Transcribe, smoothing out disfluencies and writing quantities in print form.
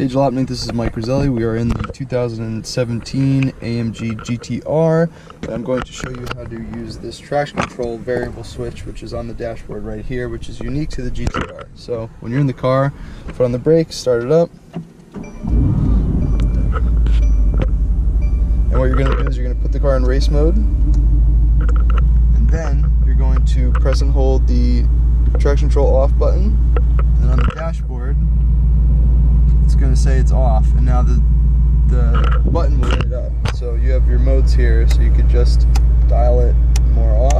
Hey Jalopnik, this is Mike Roselli. We are in the 2017 AMG GT-R. I'm going to show you how to use this traction control variable switch, which is on the dashboard right here, which is unique to the GT-R. So when you're in the car, put on the brake, start it up. And what you're going to do is you're going to put the car in race mode. And then you're going to press and hold the traction control off button. And on the dashboard, going to say it's off, and now the button will light up. So you have your modes here, so you could just dial it more off.